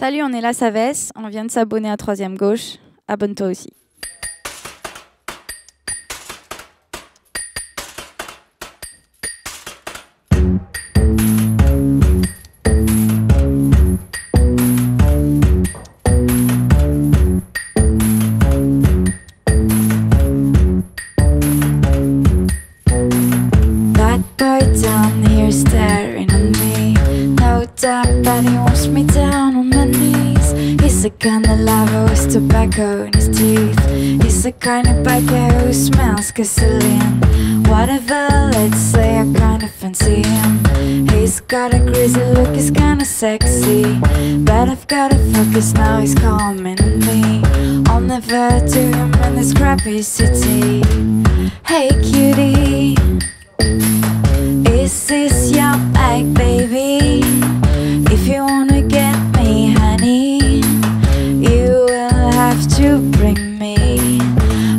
Salut, on est Las Aves, on vient de s'abonner à 3ème Gauche, abonne-toi aussi. That boy down here staring at me, no doubt that he wants me down on my knees. He's the kind of lover with tobacco in his teeth. He's the kind of biker who smells gasoline. Whatever, let's say I kinda fancy him. He's got a greasy look, he's kinda sexy, but I've gotta focus now, he's calming me. I'll never do him in this crappy city. Hey cutie, is this your bag, baby? If you wanna get me, honey, you will have to bring me.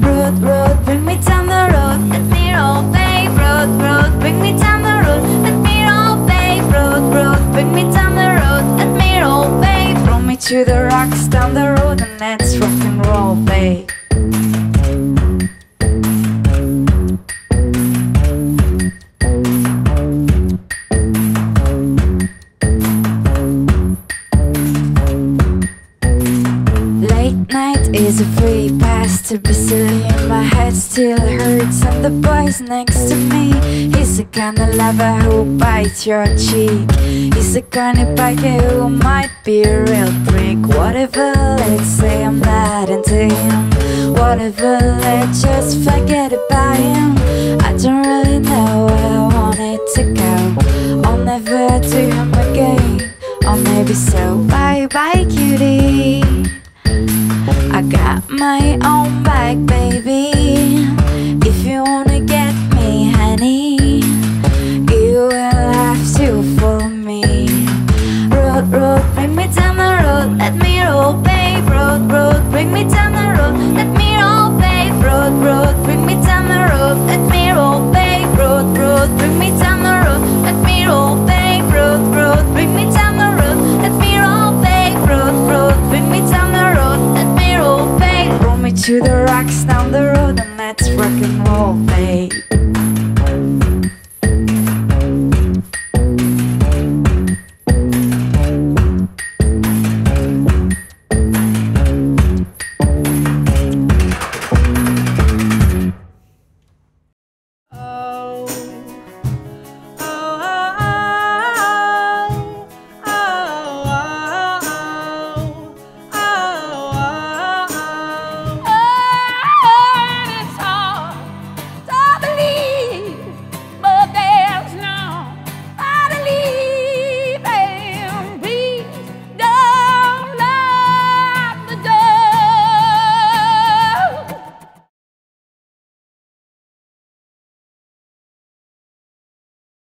Road, road, bring me down the road, let me roll, babe. Road, road, bring me down the road, let me roll, babe. Road, road, bring me down the road, let me roll, babe. Throw me to the rocks down the road and let's rock and roll, babe. Night is a free pass to be silly, and my head still hurts, and the boy's next to me. He's the kind of lover who bites your cheek. He's the kind of biker who might be a real prick. Whatever, let's say I'm not into him. Whatever, let's just forget about him. I don't really know where I want it to go. I'll never do him again, or maybe so. Bye bye cutie, I got my own bag, baby. If you wanna get me, honey, you will have to follow me. Road, road, bring me down the road, let me roll, babe. Road, road, bring me down the road, let me roll, babe. Road, road, bring me down the road, let me roll, babe. Road, road, bring me down the road, let me roll, babe. Road, road, bring me down the road, let me roll, babe. Road, road, bring me down the road, let me roll, babe. Roll me to the rocks down the road and let's rock and roll.